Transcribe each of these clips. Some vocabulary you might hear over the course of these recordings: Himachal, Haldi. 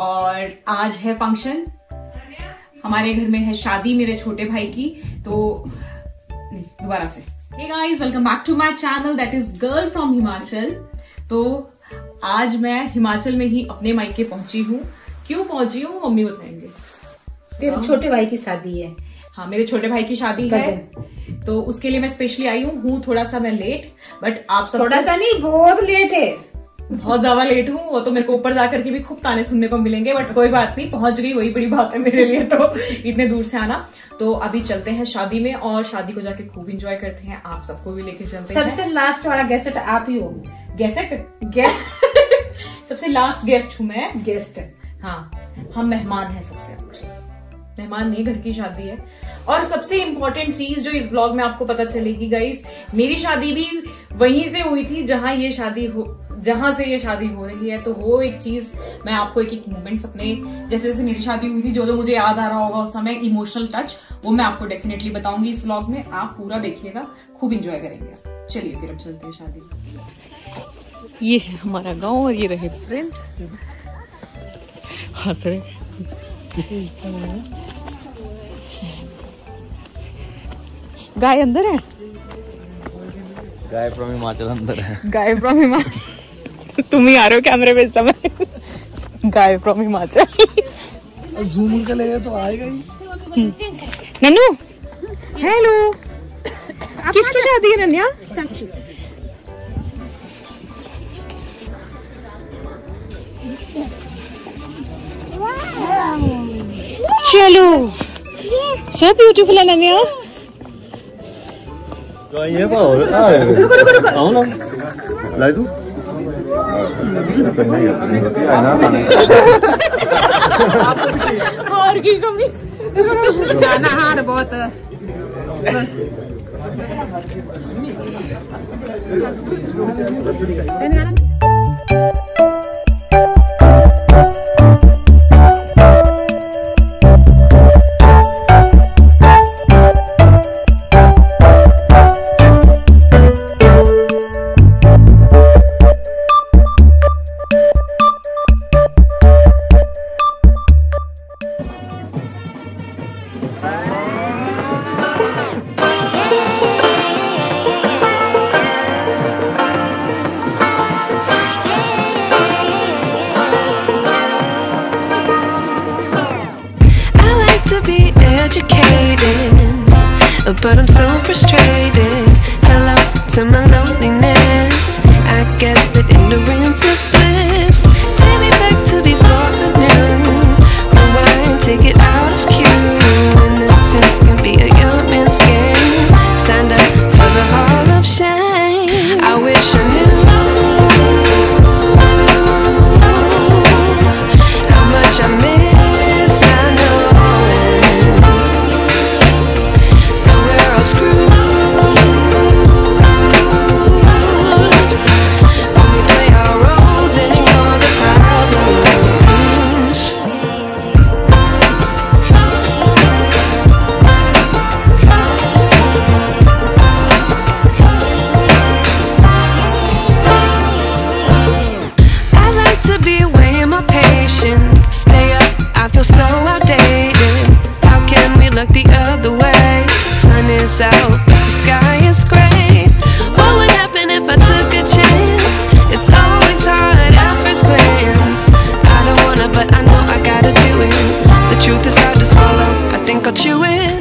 और आज है फंक्शन, हमारे घर में है शादी मेरे छोटे भाई की। तो दोबारा से hey guys, welcome back to my channel that is girl from Himachal. तो आज मैं हिमाचल में ही अपने मायके पहुंची हूँ। क्यों पहुंची हूँ मम्मी बताएंगे। तेरे छोटे भाई की शादी है। हाँ, मेरे छोटे भाई की शादी है, तो उसके लिए मैं स्पेशली आई हूँ। थोड़ा सा मैं लेट, बट आप सब थोड़ा सा नहीं, बहुत लेट है, बहुत ज्यादा लेट हूँ। वो तो मेरे को ऊपर जाकर के भी खूब ताने सुनने को मिलेंगे, बट कोई बात नहीं, पहुंच गई वही बड़ी बात है मेरे लिए। तो इतने दूर से आना, तो अभी चलते हैं शादी में और शादी को जाके खूब इंजॉय करते हैं। आप सबको भी लेके चलते हैं। सबसे लास्ट वाला गेस्ट आप ही हो। गेस्ट गेस्ट सबसे लास्ट गेस्ट हूँ मैं। गेस्ट, हाँ, हम मेहमान हैं सबसे आखिरी। मेहमान नहीं, घर की शादी है। और सबसे इम्पोर्टेंट चीज जो इस ब्लॉग में आपको पता चलेगी गाइस, मेरी शादी भी वहीं से हुई थी जहां से ये शादी हो रही है। तो वो एक चीज मैं आपको एक एक मोमेंट्स अपने जैसे मेरी शादी हुई थी, जो जो मुझे याद आ रहा होगा उस समय, इमोशनल टच, वो मैं आपको डेफिनेटली बताऊंगी इस व्लॉग में। आप पूरा देखिएगा, खूब इंजॉय करेंगे। चलिए फिर अब चलते हैं शादी। ये है हमारा गाँव और ये रहे फ्रेंड्स। हाँ सर, गाय अंदर है। गाय फ्रॉम हिमाचल अंदर है। गाय फ्रॉम हिमाचल तुम ही आ रहे हो कैमरे पे इस समय। गाय फ्रॉम हिमाचल जूम कर लेगा तो आएगा ही। नन्नू, हेलो। किसकी शादी है नन्या? चाचू। चलो, सो ब्यूटीफुल है नन्या। और की कमी गाना हार बहुत। But I'm so frustrated. Hello to my loneliness. I guess that ignorance is bliss. Take me back to before the new. Rewind, take it out of cue. Innocence can be a young man's game. Signed up for the hall of shame. I wish I knew how much I missed. Look the other way. Sun is out, but the sky is gray. What would happen if I took a chance? It's always hard at first glance. I don't wanna, but I know I gotta do it. The truth is hard to swallow. I think I'll chew it.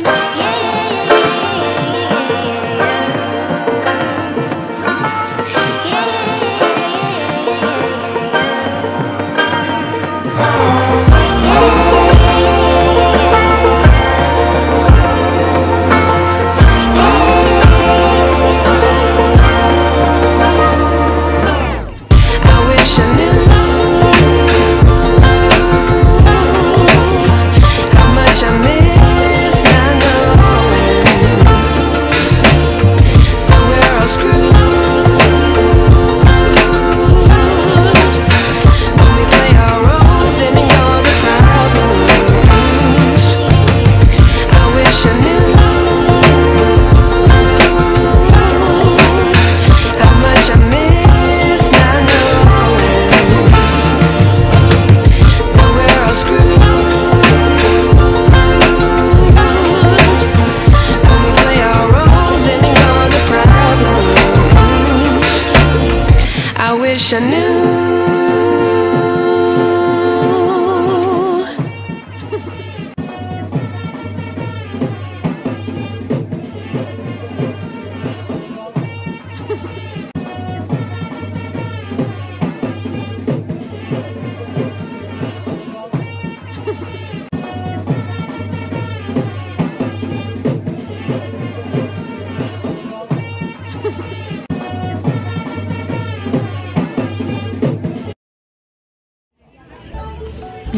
wish I knew.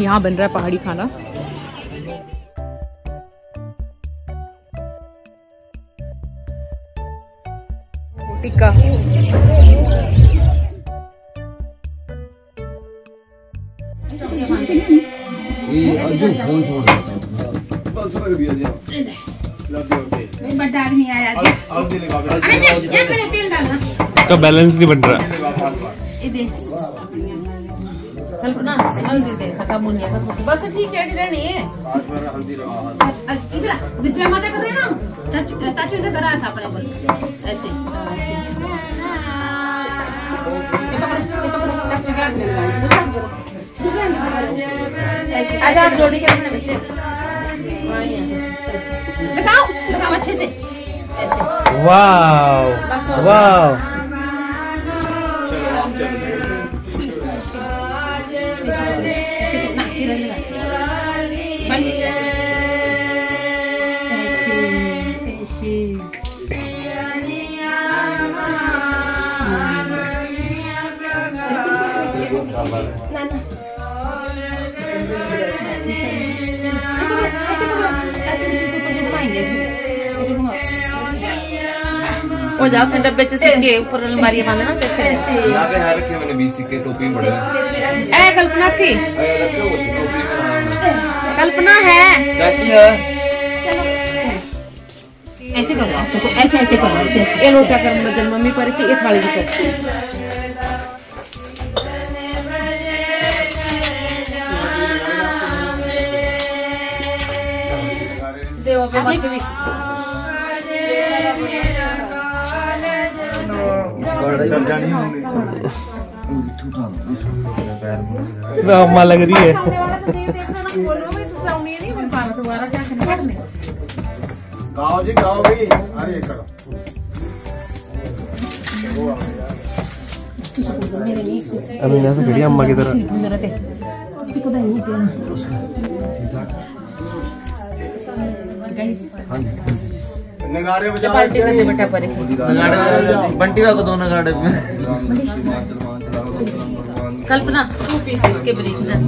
यहाँ बन रहा है पहाड़ी खाना। टिक्का तो balance नहीं बन रहा ना, दे बस ठीक है लगाओ अच्छे से। वाओ वाओ और जाओ डब्बे से ऊपर अलमारी बांधे ना देखते हैं। मैंने 20 सिक्के टोपी में ऐ कल्पना थी, कल्पना है ऐसे करो, ऐसे करो। ये लोटा कर मदन मम्मी पर कि ये थाली कर अम्मा लग रही है। गाओ जी गाओ भाई। अरे करो अभी यहाँ से भिड़िया अम्मा की तरह। नगाड़े बजा बंटी को दो नगाड़े में कल्पना 2 पीसेस के ब्रेक कर।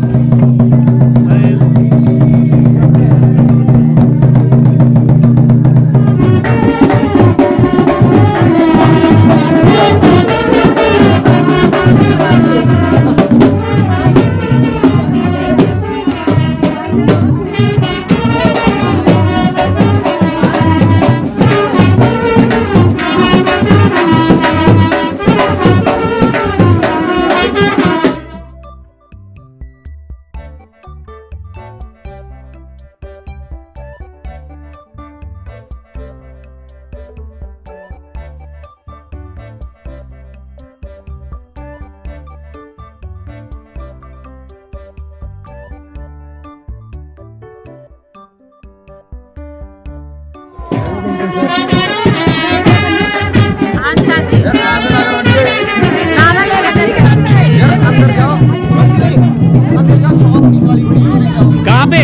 कहाँ पे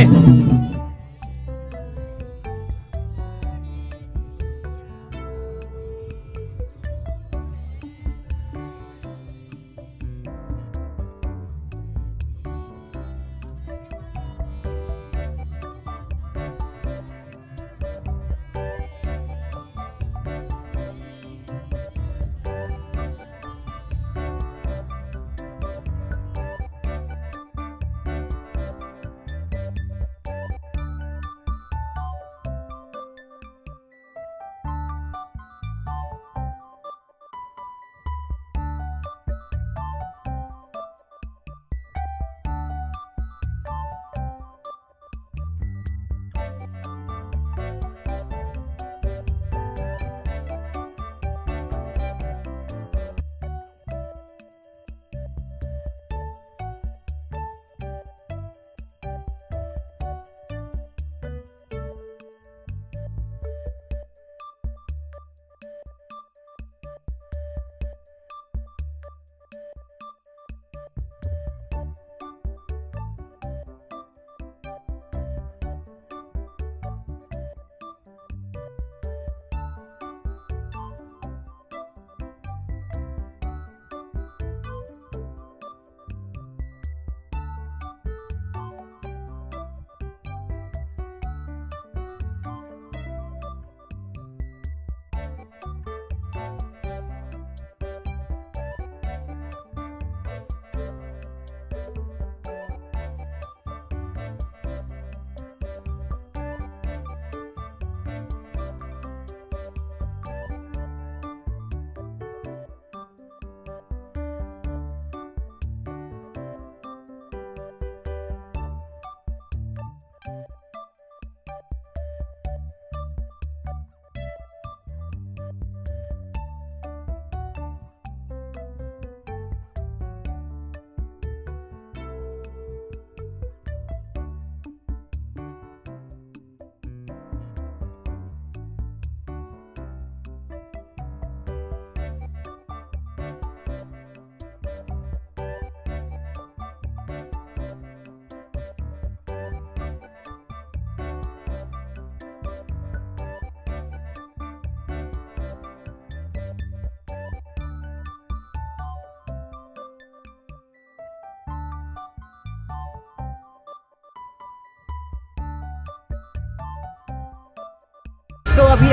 अभी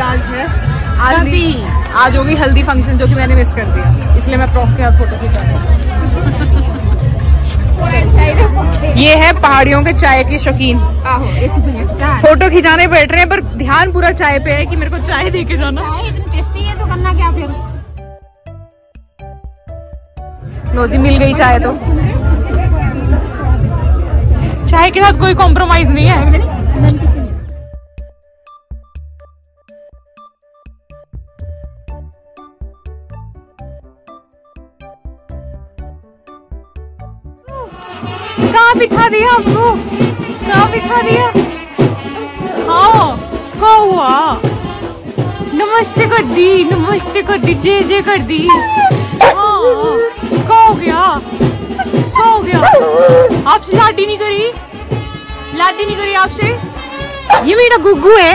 आज होगी हल्दी फंक्शन, जो कि मैंने मिस कर दिया, इसलिए मैं प्रॉप के साथ फोटो खिंचा रही हूँ। ये है पहाड़ियों के चाय के शौकीन, फोटो खिंचाने बैठ रहे हैं, पर ध्यान पूरा चाय पे है कि मेरे को चाय दे के जाना। इतनी टेस्टी है तो करना क्या फिर। लो जी, मिल गई चाय। तो चाय के साथ कोई कॉम्प्रोमाइज नहीं है। बिठा दिया हमको, कहाँ बिठा दिया। हाँ, क्या हुआ? नमस्ते कर दी, नमस्ते कर दी, जय जय कर दी। हाँ, क्या हो गया, क्या हो गया? आपसे लाठी नहीं करी, लाठी नहीं करी आपसे। ये मेरा गुग्गू है।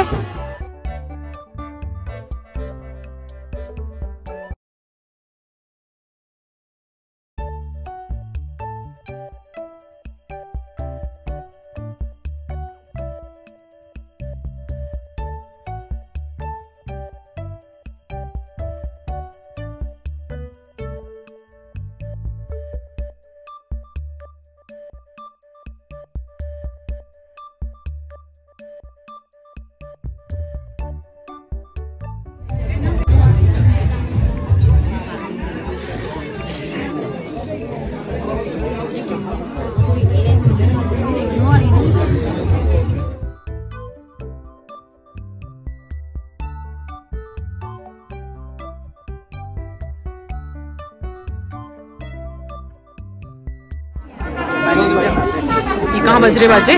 कहाँ बज रहे बाजे?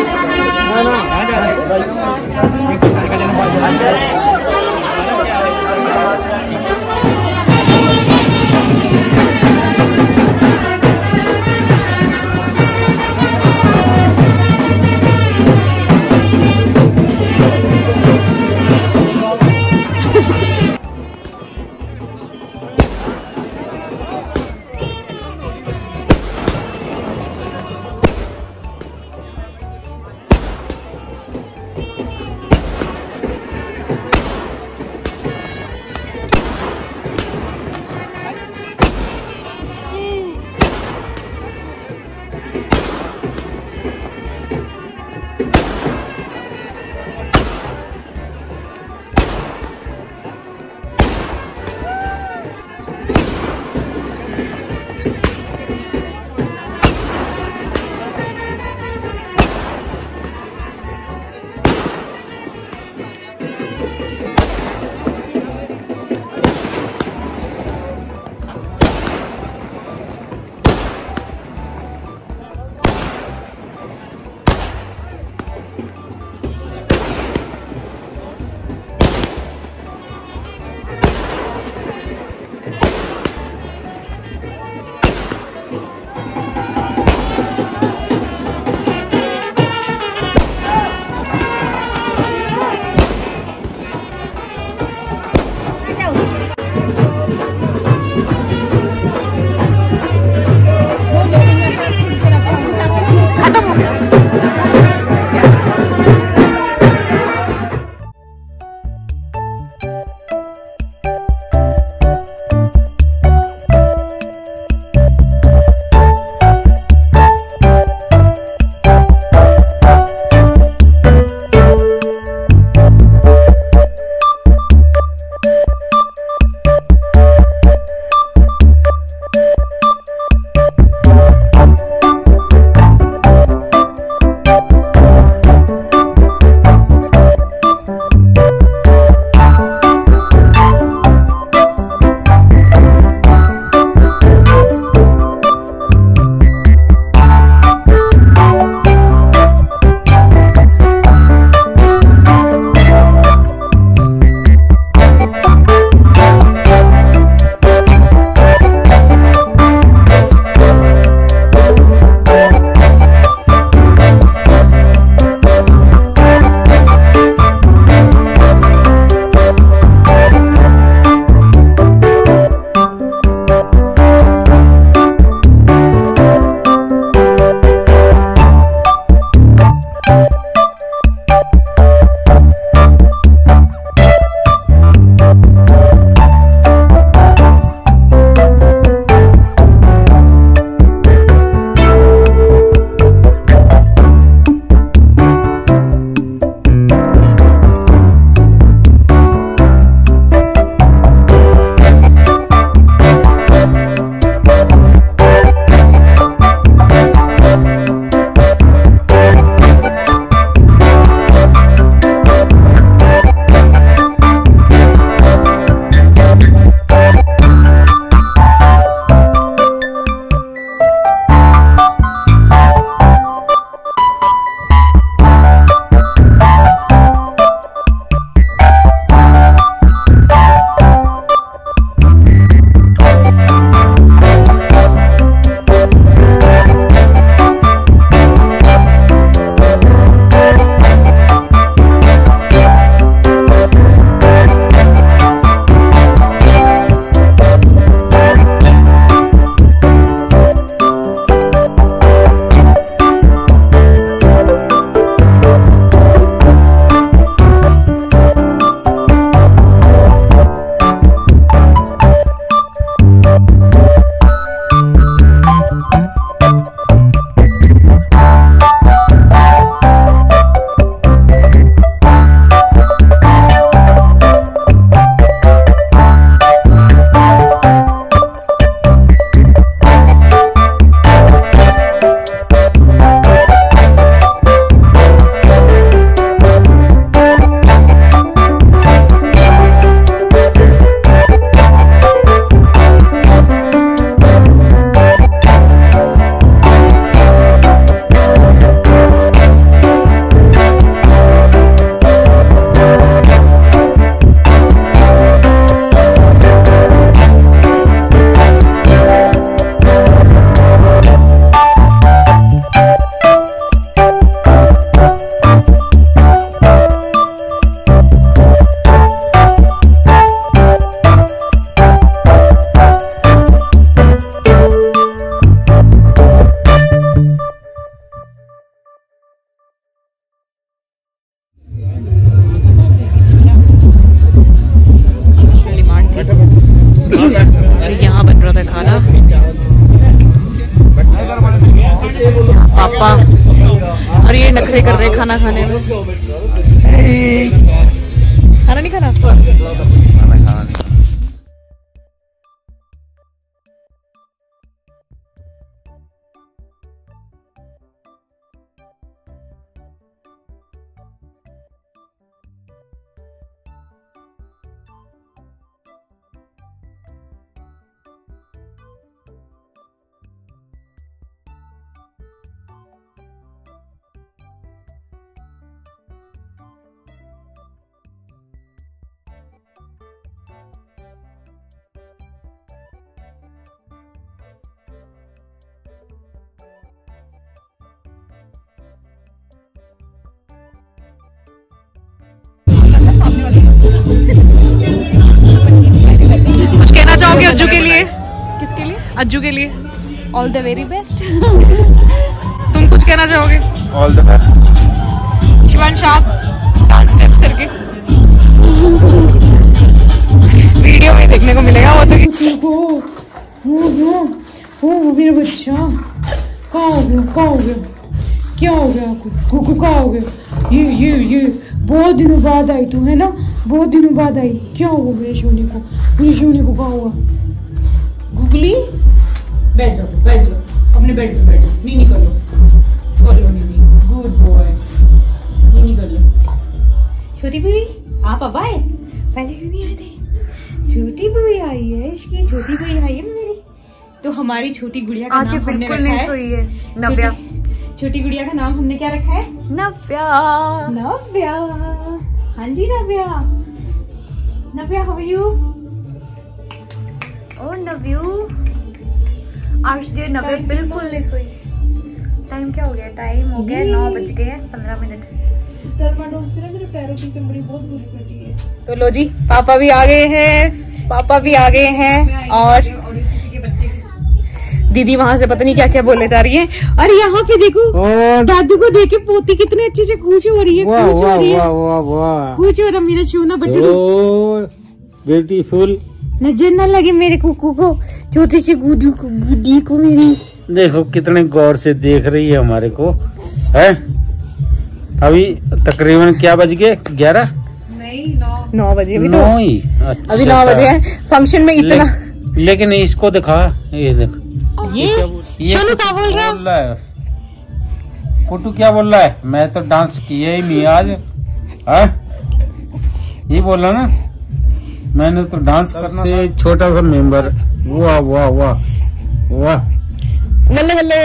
पापा और ये नखरे कर रहे खाना खाने में। खाना नहीं खाना कुछ कहना चाहोगे अज्जू के लिए? किसके लिए? अज्जू के लिए। All the very best. तुम कुछ कहना चाहोगे? All the best. शिवांश आप डांस स्टेप्स करके वीडियो में देखने को मिलेगा वो तो। मेरा बच्चा क्या हो गया? क्या हो गया? क्या हो गया आपको? कुकू क्या हो गया? ये बहुत दिनों बाद आई तू है ना, बहुत दिनों बाद आई। क्या हुआ मेरे सोने को? मेरे सोने को क्या हुआ? गुगली बैठ जाओ, बैठ जाओ अपने बेड पे, बैठ जाओ। नहीं निकलो, बोलो नहीं। गुड बॉय, नहीं निकलो। छोटी बीवी आप अब आए, पहले क्यों नहीं आए थे? छोटी बीवी आई है, इसकी छोटी बीवी आई है मेरी। तो हमारी छोटी गुड़िया का नाम बिल्कुल नहीं सोई है, नव्या। छोटी गुड़िया का नाम हमने क्या रखा है? नव्या। नव्या, हाँ जी Navya. Navya how are you? Oh नव्यू, आज देर नव्या बिल्कुल नहीं सोई। टाइम क्या हो गया? टाइम हो गया 9:15। मेरे पैरों की चमड़ी बहुत बुरी फटी है। तो लो जी पापा भी आ गए हैं, पापा भी आ गए हैं और दीदी वहाँ से पता नहीं क्या क्या बोलने जा रही है। और यहाँ पे देखो दादू को देख के पोती कितने अच्छे से खुश हो रही है, खुश हो रही है, खुश हो रहा मेरा छोना बटू। ब्यूटीफुल, नजर न लगे मेरे कुकू को, छोटे से गुडू को, गुडी को मेरी। देखो कितने गौर से देख रही है हमारे को है। अभी तकरीबन क्या बज गए? 9 बजे है फंक्शन में इतना। लेकिन इसको दिखा, ये देखो ये क्या बोल रहा है? फोटो क्या बोल रहा है? मैं तो डांस किया ही नहीं आज, ये बोला ना मैंने तो डांस करना। से छोटा सा मेंबर, वाह वाह वाह वाह, बल्ले बल्ले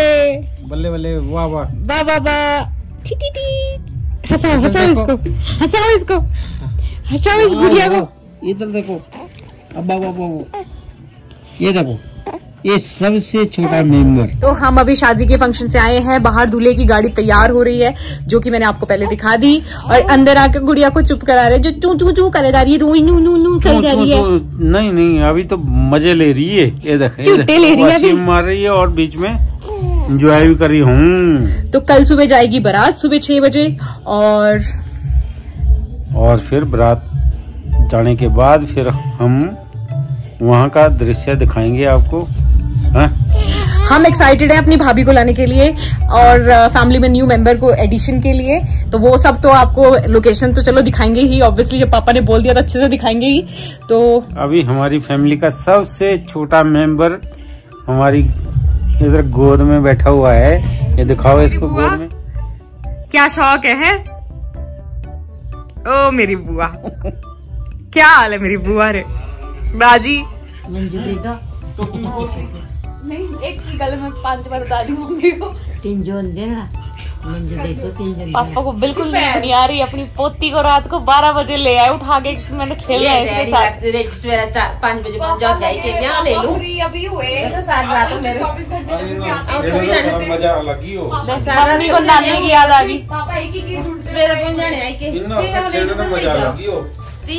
बल्ले बल्ले, वाह वाह वाह वाह वाह, टी टी टी। हंसाओ हंसाओ इसको, हंसाओ इसको, हंसाओ इस गुड़िया को। इधर देखो, अब ये देखो, ये सबसे छोटा मेंबर। तो हम अभी शादी के फंक्शन से आए हैं, बाहर दूल्हे की गाड़ी तैयार हो रही है जो कि मैंने आपको पहले दिखा दी। और अंदर आकर गुड़िया को चुप करा रहे, जो चू चू चू करे जा रही है, रोई नू नू नू करे जा रही है। नहीं नहीं अभी तो मजे ले रही है, ये देख चुट्टे ले रही है, अभी मार रही है और बीच में एंजॉय भी करी हूँ। तो कल सुबह जाएगी बारात, सुबह 6 बजे। और फिर बारात जाने के बाद फिर हम वहाँ का दृश्य दिखाएंगे आपको। हम एक्साइटेड हैं अपनी भाभी को लाने के लिए और फैमिली में न्यू मेंबर को एडिशन के लिए। तो वो सब तो आपको लोकेशन तो चलो दिखाएंगे ही, ऑब्वियसली जब पापा ने बोल दिया तो अच्छे से दिखाएंगे ही। तो अभी हमारी फैमिली का सबसे छोटा मेंबर हमारी इधर गोद में बैठा हुआ है, ये दिखाओ इसको गोद में। क्या शौक है? ओ मेरी बुआ, क्या हाल है मेरी बुआ रे बाजी। नहीं एक ही गल में 5 बार बता दी मम्मी को। तीन देना, पापा को बिल्कुल नहीं आ रही। अपनी पोती को रात को 12 बजे ले आए उठा के, मैंने खेला है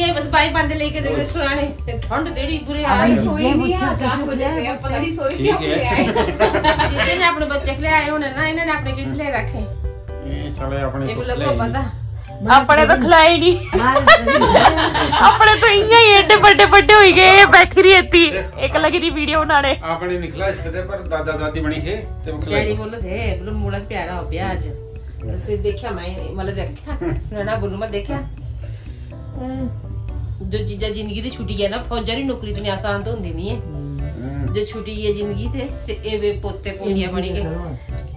ये बस बाई बंद लेके ठंड देड़ी पूरे ने अपने बच्चे खिलाए होने ना, इन्होंने अपने किट ले रखे। अपने तो खिलाई नहीं अपने तो इयां ही एडे बड़े बड़े हो गए बैठी रही थी एक लगी थी वीडियो बनाने आपने निकला सकते पर दादा दादी बनी थे तो खिलाई बोलो थे बोलो मुड़ा प्यारा हो गया आज से देखा मैं मतलब देखा सुनाना बोलू मैं देखा जो चीजा जिंदगी से छुट्टी है ना फौजदारी नौकरी इतनी आसान तो होती नहीं है जो छुट्टी है जिंदगी से ए वे पोते पोतियां बनी के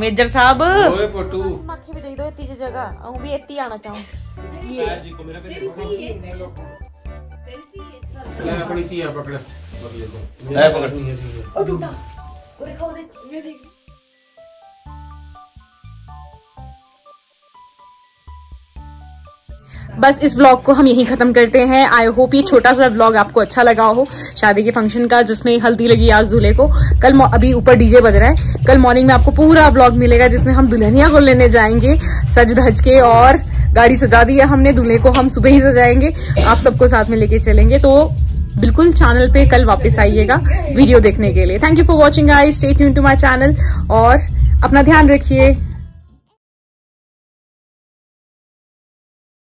मेजर साहब ओए पोटू मक्खी भी दे दो इतनी जगह आऊं भी इतनी आना चाहूं ये जी को मेरा पे देखो ये लो तेरी ये ले अपनी थी पकड़ बदले को ले पकड़ ओ टूटा और खाओ दे ये देखिए बस इस व्लॉग को हम यहीं ख़त्म करते हैं। आई होप ये छोटा सा व्लॉग आपको अच्छा लगा हो शादी के फंक्शन का जिसमें हल्दी लगी आज दूल्हे को। कल अभी ऊपर डीजे बज रहा है, कल मॉर्निंग में आपको पूरा व्लॉग मिलेगा जिसमें हम दुल्हनिया को लेने जाएंगे सज धज के और गाड़ी सजा दी है हमने, दूल्हे को हम सुबह ही सजाएंगे, आप सबको साथ में लेके चलेंगे। तो बिल्कुल चैनल पे कल वापस आइएगा वीडियो देखने के लिए। Thank you for watching I, stay tune to my channel और अपना ध्यान रखिए।